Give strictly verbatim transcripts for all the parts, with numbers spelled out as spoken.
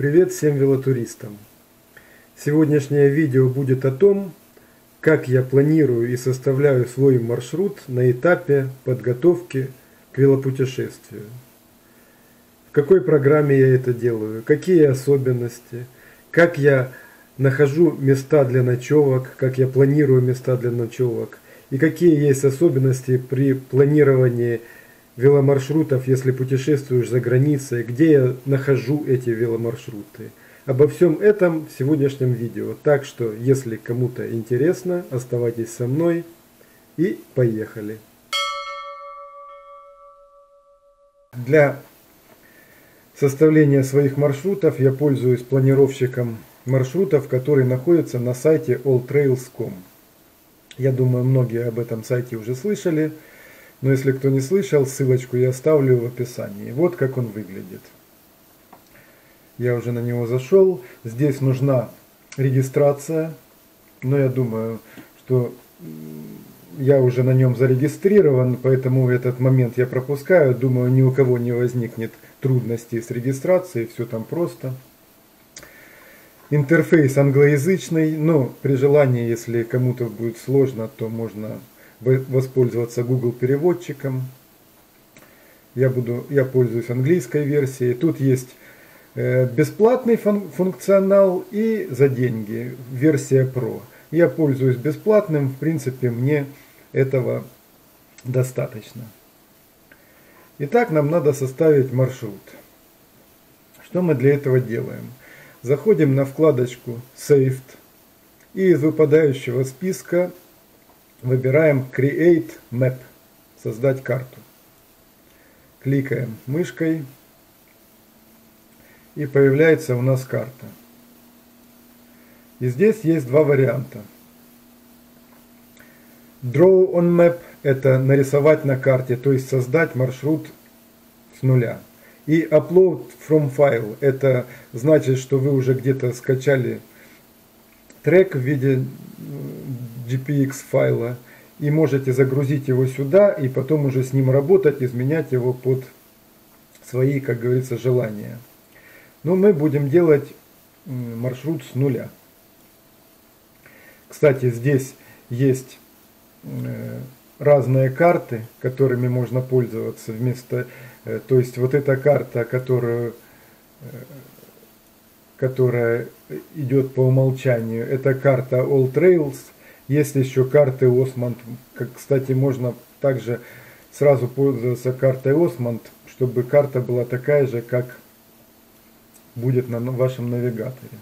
Привет всем велотуристам! Сегодняшнее видео будет о том, как я планирую и составляю свой маршрут на этапе подготовки к велопутешествию. В какой программе я это делаю, какие особенности, как я нахожу места для ночевок, как я планирую места для ночевок и какие есть особенности при планировании веломаршрутов, если путешествуешь за границей, где я нахожу эти веломаршруты. Обо всем этом в сегодняшнем видео. Так что, если кому-то интересно, оставайтесь со мной и поехали. Для составления своих маршрутов я пользуюсь планировщиком маршрутов, который находится на сайте All Trails точка com. Я думаю, многие об этом сайте уже слышали. Но если кто не слышал, ссылочку я оставлю в описании. Вот как он выглядит. Я уже на него зашел. Здесь нужна регистрация. Но я думаю, что я уже на нем зарегистрирован, поэтому этот момент я пропускаю. Думаю, ни у кого не возникнет трудностей с регистрацией. Все там просто. Интерфейс англоязычный. Но при желании, если кому-то будет сложно, то можно воспользоваться Google переводчиком. Я буду, я пользуюсь английской версией. Тут есть бесплатный функционал и за деньги версия Pro. Я пользуюсь бесплатным, в принципе, мне этого достаточно. Итак, нам надо составить маршрут. Что мы для этого делаем? Заходим на вкладочку Saved и из выпадающего списка выбираем Create Map, создать карту. Кликаем мышкой и появляется у нас карта. И здесь есть два варианта. Draw on Map — это нарисовать на карте, то есть создать маршрут с нуля. И Upload from File — это значит, что вы уже где-то скачали трек в виде джи пи экс файла и можете загрузить его сюда и потом уже с ним работать, изменять его под свои, как говорится, желания. Но мы будем делать маршрут с нуля. Кстати, здесь есть разные карты, которыми можно пользоваться вместо, то есть вот эта карта, которую которая идет по умолчанию, это карта All Trails. Есть еще карты OsmAnd. Кстати, можно также сразу пользоваться картой OsmAnd, чтобы карта была такая же, как будет на вашем навигаторе.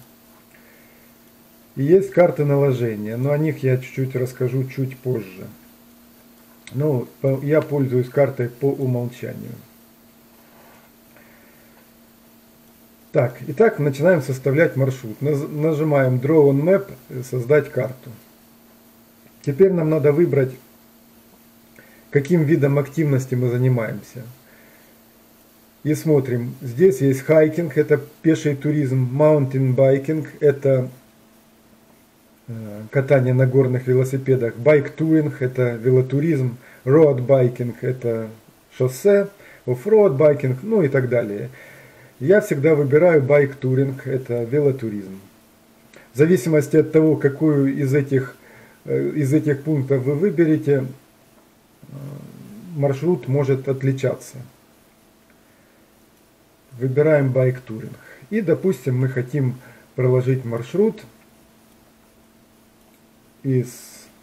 И есть карты наложения, но о них я чуть-чуть расскажу чуть позже. Ну, я пользуюсь картой по умолчанию. Так, итак, начинаем составлять маршрут. Нажимаем Draw on Map, создать карту. Теперь нам надо выбрать, каким видом активности мы занимаемся. И смотрим, здесь есть хайкинг, это пеший туризм, маунтин-байкинг, это катание на горных велосипедах, байк-туринг, это велотуризм, роад-байкинг, это шоссе, оффроад-байкинг, ну и так далее. Я всегда выбираю байк-туринг, это велотуризм. В зависимости от того, какую из этих из этих пунктов вы выберете, маршрут может отличаться. Выбираем байк-туринг. И, допустим, мы хотим проложить маршрут из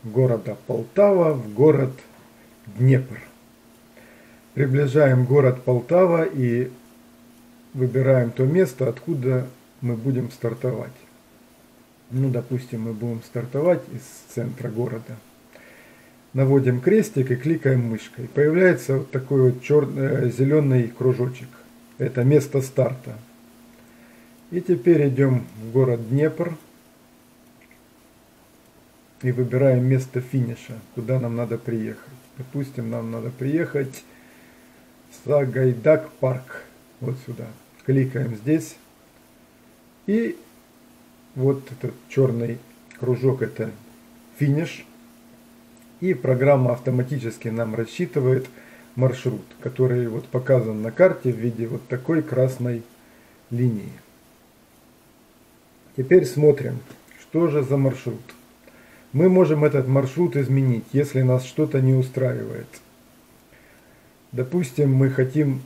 города Полтава в город Днепр. Приближаем город Полтава и выбираем то место, откуда мы будем стартовать. Ну, допустим, мы будем стартовать из центра города. Наводим крестик и кликаем мышкой. Появляется вот такой вот черный, зеленый кружочек. Это место старта. И теперь идем в город Днепр. И выбираем место финиша, куда нам надо приехать. Допустим, нам надо приехать в Сагайдак-парк. Вот сюда. Кликаем здесь. И вот этот черный кружок — это финиш. И программа автоматически нам рассчитывает маршрут, который вот показан на карте в виде вот такой красной линии. Теперь смотрим, что же за маршрут. Мы можем этот маршрут изменить, если нас что-то не устраивает. Допустим, мы хотим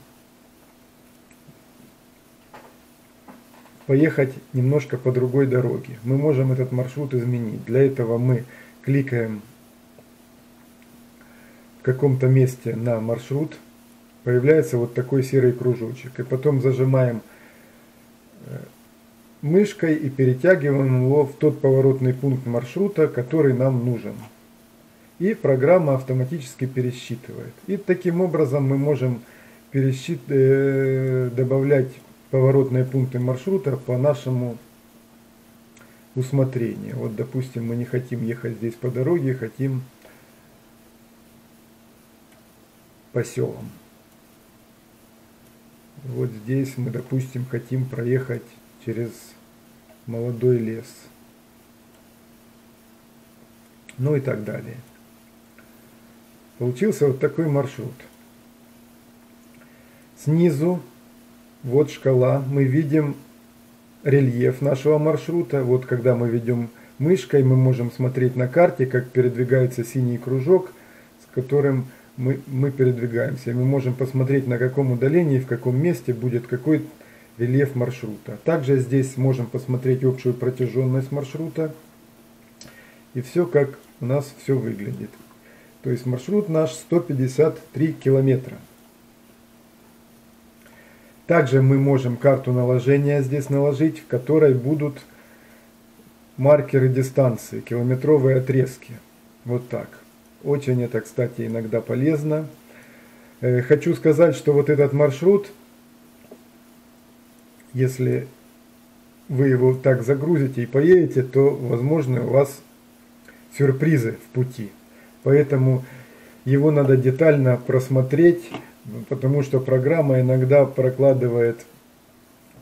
поехать немножко по другой дороге. Мы можем этот маршрут изменить. Для этого мы кликаем в каком-то месте на маршрут. Появляется вот такой серый кружочек. И потом зажимаем мышкой и перетягиваем его в тот поворотный пункт маршрута, который нам нужен. И программа автоматически пересчитывает. И таким образом мы можем пересчит... добавлять поворотные пункты маршрута по нашему усмотрению. Вот, допустим, мы не хотим ехать здесь по дороге, хотим по селам. Вот здесь мы, допустим, хотим проехать через молодой лес. Ну и так далее. Получился вот такой маршрут. Снизу вот шкала. Мы видим рельеф нашего маршрута. Вот когда мы ведем мышкой, мы можем смотреть на карте, как передвигается синий кружок, с которым мы, мы передвигаемся. И мы можем посмотреть, на каком удалении, в каком месте будет какой-то рельеф маршрута. Также здесь можем посмотреть общую протяженность маршрута. И все, как у нас все выглядит. То есть маршрут наш сто пятьдесят три километра. Также мы можем карту наложения здесь наложить, в которой будут маркеры дистанции, километровые отрезки. Вот так. Очень это, кстати, иногда полезно. Хочу сказать, что вот этот маршрут, если вы его так загрузите и поедете, то, возможно, у вас сюрпризы в пути. Поэтому его надо детально просмотреть, потому что программа иногда прокладывает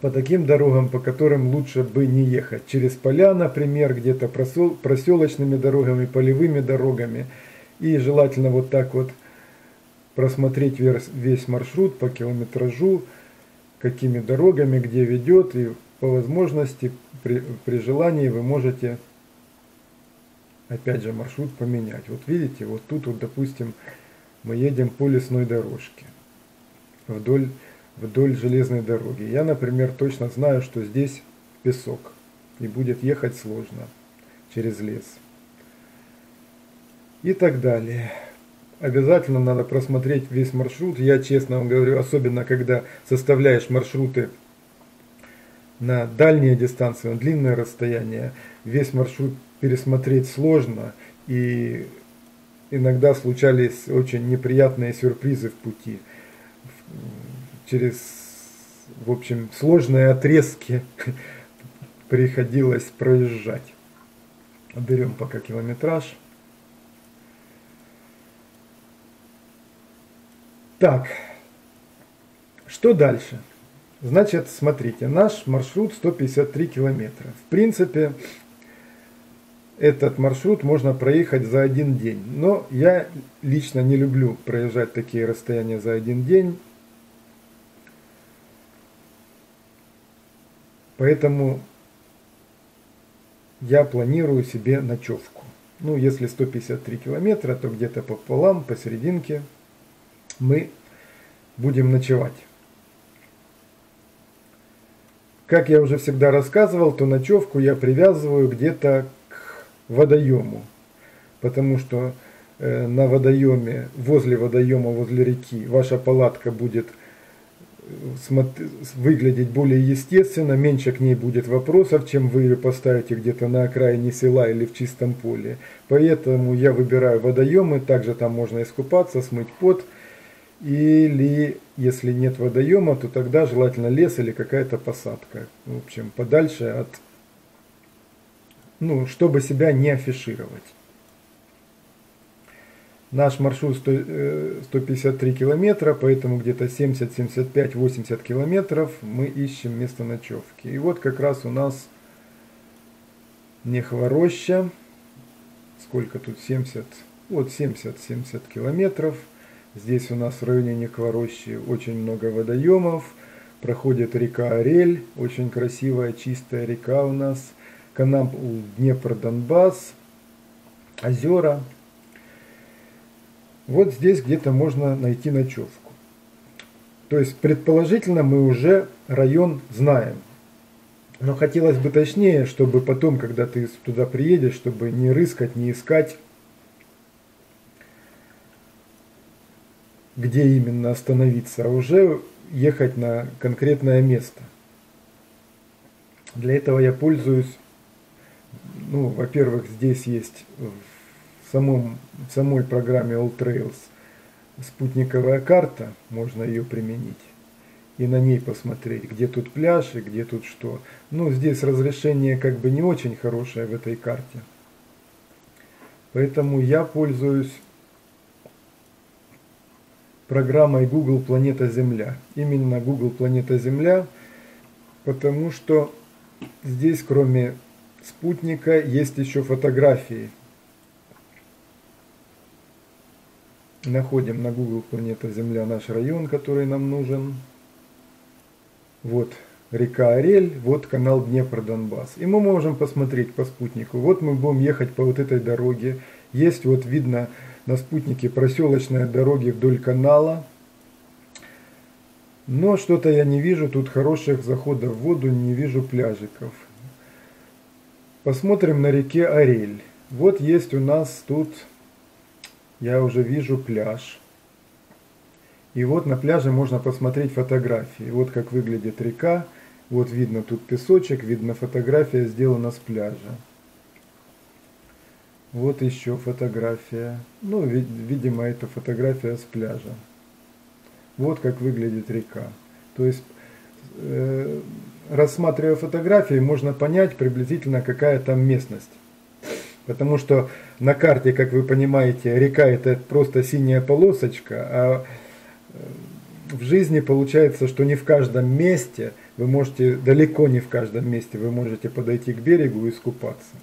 по таким дорогам, по которым лучше бы не ехать. Через поля, например, где-то проселочными дорогами, полевыми дорогами. И желательно вот так вот просмотреть весь маршрут по километражу, какими дорогами, где ведет, и по возможности, при, при желании вы можете опять же маршрут поменять. Вот видите, вот тут вот, допустим, мы едем по лесной дорожке, вдоль, вдоль железной дороги. Я, например, точно знаю, что здесь песок, и будет ехать сложно через лес. И так далее. Обязательно надо просмотреть весь маршрут. Я честно вам говорю, особенно когда составляешь маршруты на дальние дистанции, на длинные расстояния, весь маршрут пересмотреть сложно, и иногда случались очень неприятные сюрпризы в пути. Через, в общем, сложные отрезки приходилось проезжать. Берем пока километраж. Так, что дальше? Значит, смотрите, наш маршрут сто пятьдесят три километра. В принципе, этот маршрут можно проехать за один день. Но я лично не люблю проезжать такие расстояния за один день. Поэтому я планирую себе ночевку. Ну, если сто пятьдесят три километра, то где-то пополам, посерединке мы будем ночевать. Как я уже всегда рассказывал, то ночевку я привязываю где-то к водоему. Потому что на водоеме, возле водоема, возле реки, ваша палатка будет выглядеть более естественно, меньше к ней будет вопросов, чем вы ее поставите где-то на окраине села или в чистом поле. Поэтому я выбираю водоемы, также там можно искупаться, смыть пот. Или, если нет водоема, то тогда желательно лес или какая-то посадка. В общем, подальше от... Ну, чтобы себя не афишировать. Наш маршрут сто пятьдесят три километра, поэтому где-то семьдесят, семьдесят пять, восемьдесят километров мы ищем место ночевки. И вот как раз у нас Нехвороща. Сколько тут? семьдесят? Вот семьдесят, семьдесят километров. Здесь у нас в районе Нехворощи очень много водоемов, проходит река Орель, очень красивая чистая река у нас, канал Днепр-Донбасс, озера. Вот здесь где-то можно найти ночевку. То есть предположительно мы уже район знаем. Но хотелось бы точнее, чтобы потом, когда ты туда приедешь, чтобы не рыскать, не искать, где именно остановиться, а уже ехать на конкретное место. Для этого я пользуюсь, ну, во-первых, здесь есть в, самом, в самой программе AllTrails спутниковая карта, можно ее применить и на ней посмотреть, где тут пляж и где тут что. Ну, здесь разрешение как бы не очень хорошее в этой карте, поэтому я пользуюсь программой Google Планета Земля. Именно Google Планета Земля, потому что здесь кроме спутника есть еще фотографии. Находим на Google Планета Земля наш район, который нам нужен. Вот река Орель, вот канал Днепр-Донбасс. И мы можем посмотреть по спутнику. Вот мы будем ехать по вот этой дороге. Есть, вот видно на спутнике, проселочные дороги вдоль канала. Но что-то я не вижу тут хороших заходов в воду, не вижу пляжиков. Посмотрим на реке Орель. Вот есть у нас тут, я уже вижу пляж. И вот на пляже можно посмотреть фотографии. Вот как выглядит река. Вот видно тут песочек, видно фотография сделана с пляжа. Вот еще фотография. Ну, видимо, это фотография с пляжа. Вот как выглядит река. То есть, э, рассматривая фотографии, можно понять приблизительно, какая там местность. Потому что на карте, как вы понимаете, река это просто синяя полосочка, а в жизни получается, что не в каждом месте вы можете, далеко не в каждом месте вы можете подойти к берегу и искупаться.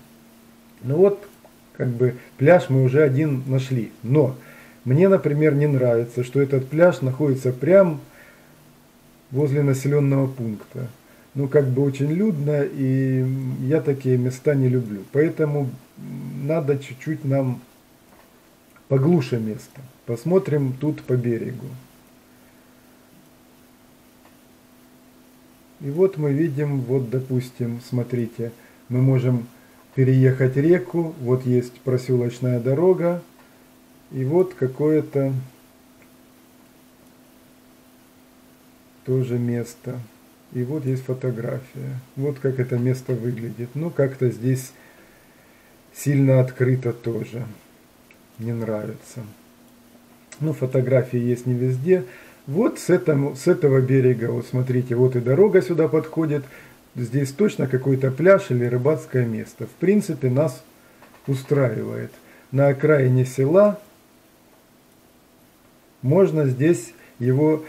Ну вот, как бы пляж мы уже один нашли. Но мне, например, не нравится, что этот пляж находится прямо возле населенного пункта. Ну, как бы очень людно, и я такие места не люблю. Поэтому надо чуть-чуть нам поглуше место. Посмотрим тут по берегу. И вот мы видим, вот, допустим, смотрите, мы можем переехать реку, вот есть проселочная дорога, и вот какое-то тоже место. И вот есть фотография. Вот как это место выглядит. Ну, как-то здесь сильно открыто тоже. Не нравится. Ну, фотографии есть не везде. Вот с, этому, с этого берега, вот смотрите, вот и дорога сюда подходит. Здесь точно какой-то пляж или рыбацкое место. В принципе, нас устраивает. На окраине села можно здесь его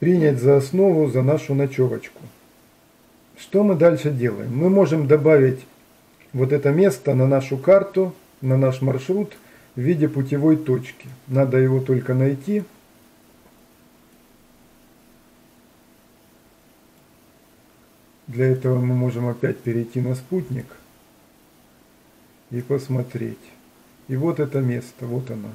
принять за основу, за нашу ночевочку. Что мы дальше делаем? Мы можем добавить вот это место на нашу карту, на наш маршрут в виде путевой точки. Надо его только найти. Для этого мы можем опять перейти на спутник и посмотреть. И вот это место, вот оно.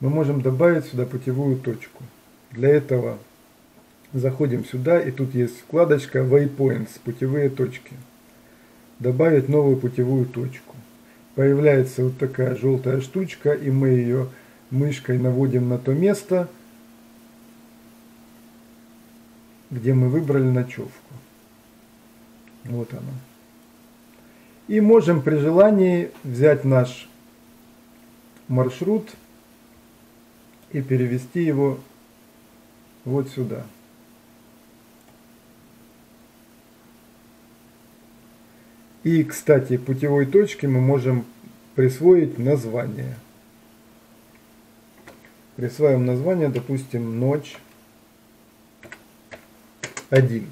Мы можем добавить сюда путевую точку. Для этого заходим сюда, и тут есть вкладочка Waypoints, путевые точки. Добавить новую путевую точку. Появляется вот такая желтая штучка, и мы ее мышкой наводим на то место, где мы выбрали ночевку. Вот она. И можем при желании взять наш маршрут и перевести его вот сюда. И, кстати, путевой точке мы можем присвоить название. Присваиваем название, допустим, ночь один.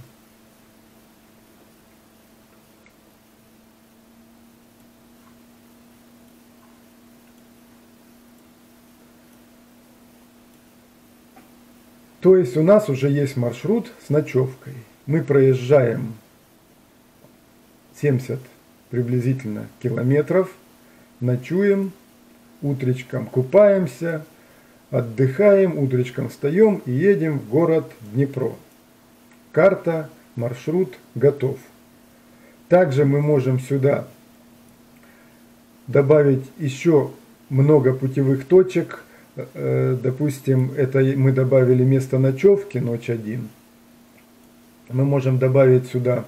То есть у нас уже есть маршрут с ночевкой. Мы проезжаем семьдесят приблизительно километров, ночуем, утречком купаемся, отдыхаем, утречком встаем и едем в город Днепро. Карта, маршрут готов. Также мы можем сюда добавить еще много путевых точек. Допустим, это мы добавили место ночевки, ночь один. Мы можем добавить сюда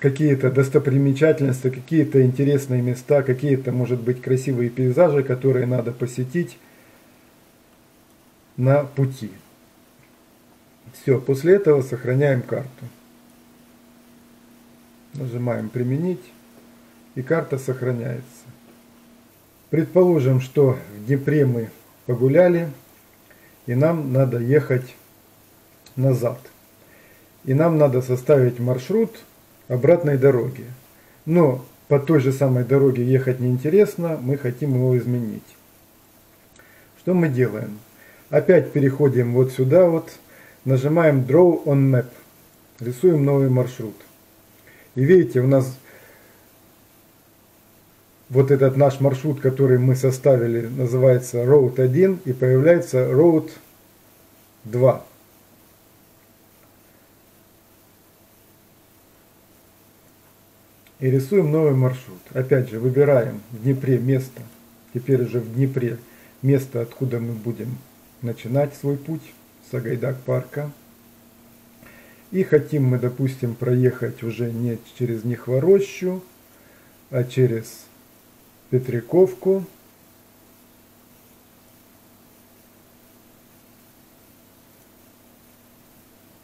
какие-то достопримечательности, какие-то интересные места, какие-то, может быть, красивые пейзажи, которые надо посетить на пути. Все, после этого сохраняем карту. Нажимаем «Применить», и карта сохраняется. Предположим, что в Днепре мы погуляли, и нам надо ехать назад. И нам надо составить маршрут обратной дороги. Но по той же самой дороге ехать неинтересно, мы хотим его изменить. Что мы делаем? Опять переходим вот сюда, вот, нажимаем «Draw on Map», рисуем новый маршрут. И видите, у нас вот этот наш маршрут, который мы составили, называется Road один, и появляется Road два. И рисуем новый маршрут. Опять же, выбираем в Днепре место, теперь уже в Днепре место, откуда мы будем начинать свой путь, с Агайдак-парка. И хотим мы, допустим, проехать уже не через Нехворощу, а через Петриковку.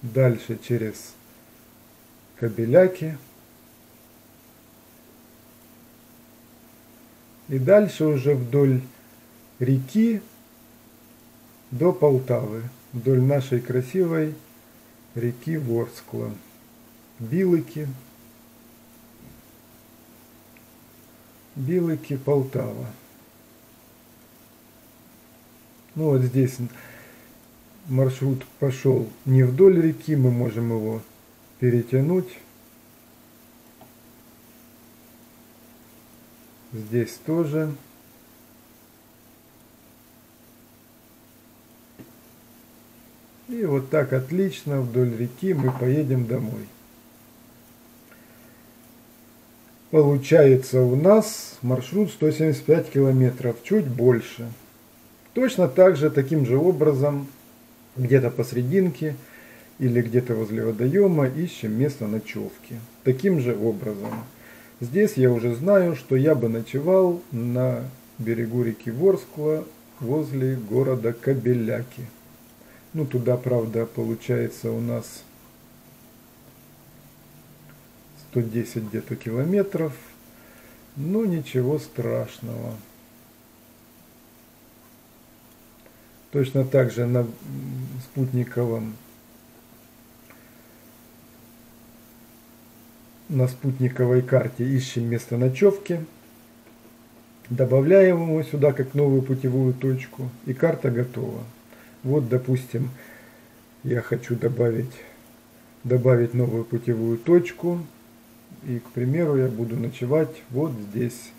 Дальше через Кобеляки. И дальше уже вдоль реки до Полтавы, вдоль нашей красивой реки Ворскла, Билыки, Билыки, Полтава. Ну вот здесь маршрут пошел не вдоль реки, мы можем его перетянуть. Здесь тоже. И вот так отлично вдоль реки мы поедем домой. Получается у нас маршрут сто семьдесят пять километров, чуть больше. Точно так же, таким же образом, где-то посерединке или где-то возле водоема ищем место ночевки. Таким же образом. Здесь я уже знаю, что я бы ночевал на берегу реки Ворскла возле города Кобеляки. Ну, туда, правда, получается у нас сто десять где-то километров, но ничего страшного. Точно так же на спутниковом, на спутниковой карте ищем место ночевки, добавляем его сюда как новую путевую точку, и карта готова. Вот, допустим, я хочу добавить, добавить новую путевую точку. И, к примеру, я буду ночевать вот здесь.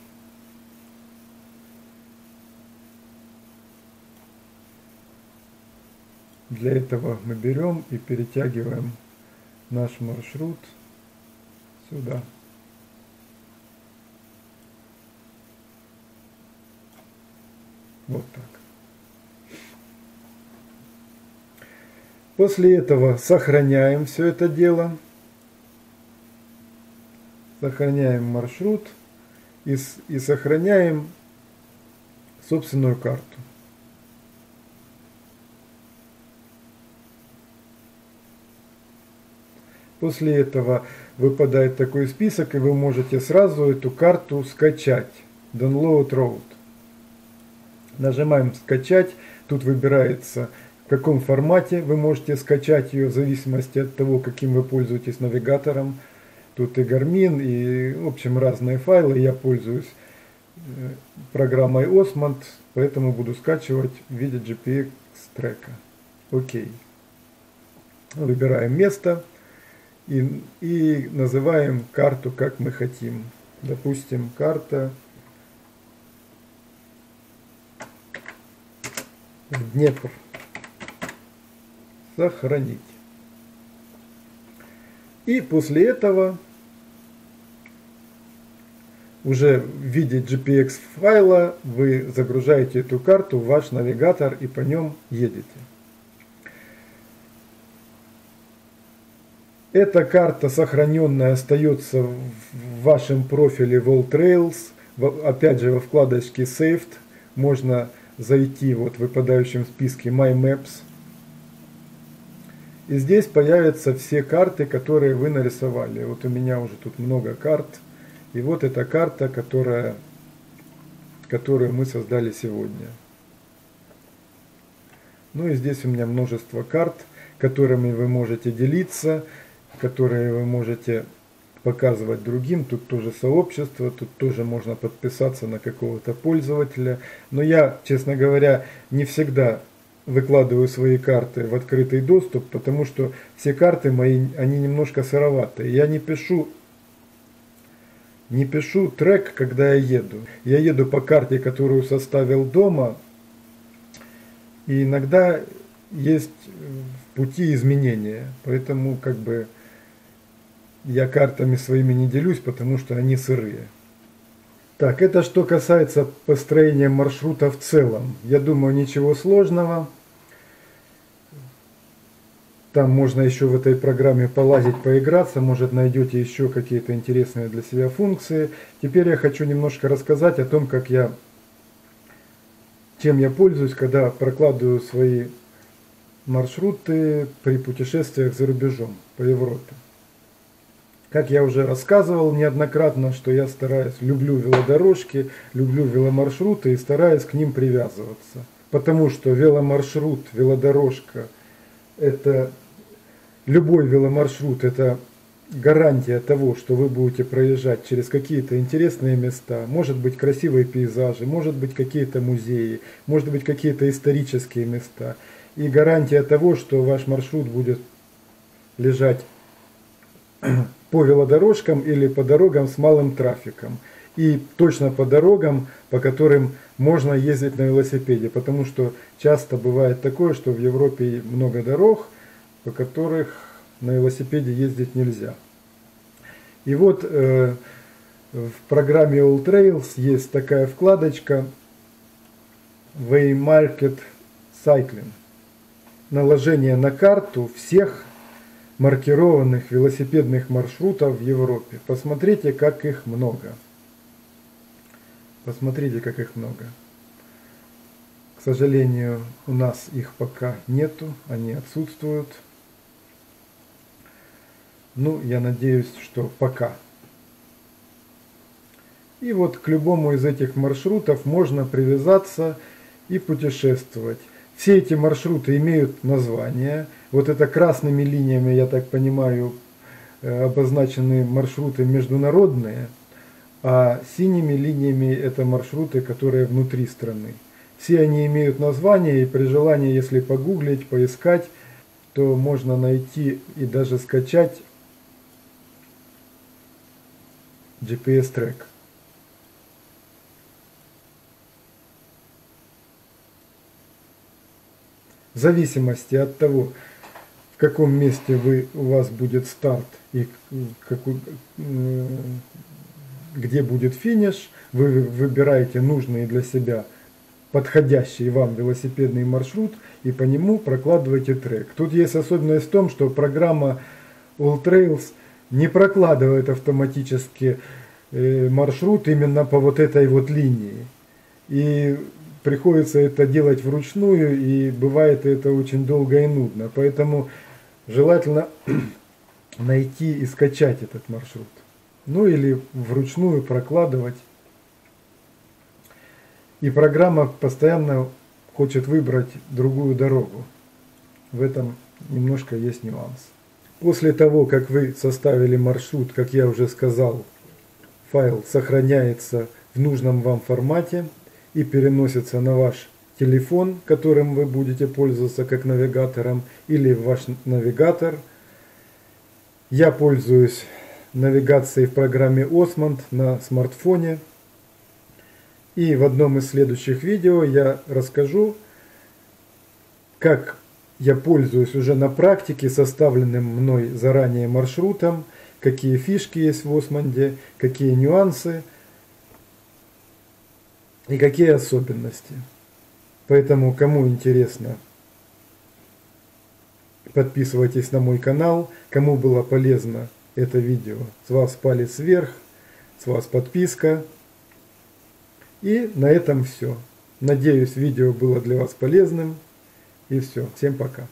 Для этого мы берем и перетягиваем наш маршрут сюда. Вот так. После этого сохраняем все это дело, сохраняем маршрут и, и сохраняем собственную карту. После этого выпадает такой список, и вы можете сразу эту карту скачать. Download Road. Нажимаем «Скачать», тут выбирается, в каком формате вы можете скачать ее, в зависимости от того, каким вы пользуетесь навигатором. Тут и Гармин, и, в общем, разные файлы. Я пользуюсь программой OsmAnd, поэтому буду скачивать в виде джи пи экс с трека. Окей. Выбираем место и, и называем карту, как мы хотим. Допустим, карта Днепр. Сохранить. И после этого уже в виде джи пи экс файла вы загружаете эту карту в ваш навигатор и по нем едете. Эта карта сохраненная остается в вашем профиле в AllTrails. Опять же, во вкладочке Saved можно зайти вот в выпадающем списке My Maps. И здесь появятся все карты, которые вы нарисовали. Вот у меня уже тут много карт. И вот эта карта, которая, которую мы создали сегодня. Ну и здесь у меня множество карт, которыми вы можете делиться, которые вы можете показывать другим. Тут тоже сообщество, тут тоже можно подписаться на какого-то пользователя. Но я, честно говоря, не всегда выкладываю свои карты в открытый доступ, потому что все карты мои, они немножко сыроватые. Я не пишу Не пишу трек, когда я еду. Я еду по карте, которую составил дома. И иногда есть в пути изменения. Поэтому как бы я картами своими не делюсь, потому что они сырые. Так, это что касается построения маршрута в целом. Я думаю, ничего сложного. Там можно еще в этой программе полазить, поиграться, может найдете еще какие-то интересные для себя функции. Теперь я хочу немножко рассказать о том, как я, чем я пользуюсь, когда прокладываю свои маршруты при путешествиях за рубежом по Европе. Как я уже рассказывал неоднократно, что я стараюсь, люблю велодорожки, люблю веломаршруты и стараюсь к ним привязываться. Потому что веломаршрут, велодорожка, это... Любой веломаршрут – это гарантия того, что вы будете проезжать через какие-то интересные места, может быть красивые пейзажи, может быть какие-то музеи, может быть какие-то исторические места. И гарантия того, что ваш маршрут будет лежать по велодорожкам или по дорогам с малым трафиком. И точно по дорогам, по которым можно ездить на велосипеде, потому что часто бывает такое, что в Европе много дорог, по которых на велосипеде ездить нельзя. И вот э, в программе AllTrails есть такая вкладочка Way Market Cycling. Наложение на карту всех маркированных велосипедных маршрутов в Европе. Посмотрите, как их много. Посмотрите, как их много. К сожалению, у нас их пока нету, они отсутствуют. Ну, я надеюсь, что пока. И вот к любому из этих маршрутов можно привязаться и путешествовать. Все эти маршруты имеют название. Вот это красными линиями, я так понимаю, обозначены маршруты международные. А синими линиями это маршруты, которые внутри страны. Все они имеют название, и при желании, если погуглить, поискать, то можно найти и даже скачать джи пи эс трек. В зависимости от того, в каком месте вы, у вас будет старт и какой... где будет финиш, вы выбираете нужный для себя подходящий вам велосипедный маршрут и по нему прокладываете трек. Тут есть особенность в том, что программа AllTrails не прокладывает автоматически маршрут именно по вот этой вот линии. И приходится это делать вручную, и бывает это очень долго и нудно. Поэтому желательно найти и скачать этот маршрут. Ну или вручную прокладывать. И программа постоянно хочет выбрать другую дорогу. В этом немножко есть нюанс. После того, как вы составили маршрут, как я уже сказал, файл сохраняется в нужном вам формате и переносится на ваш телефон, которым вы будете пользоваться как навигатором, или ваш навигатор. Я пользуюсь навигацией в программе OsmAnd на смартфоне. И в одном из следующих видео я расскажу, как я пользуюсь уже на практике составленным мной заранее маршрутом, какие фишки есть в OsmAnd, какие нюансы и какие особенности. Поэтому, кому интересно, подписывайтесь на мой канал. Кому было полезно это видео, с вас палец вверх, с вас подписка. И на этом все. Надеюсь, видео было для вас полезным. И все. Всем пока.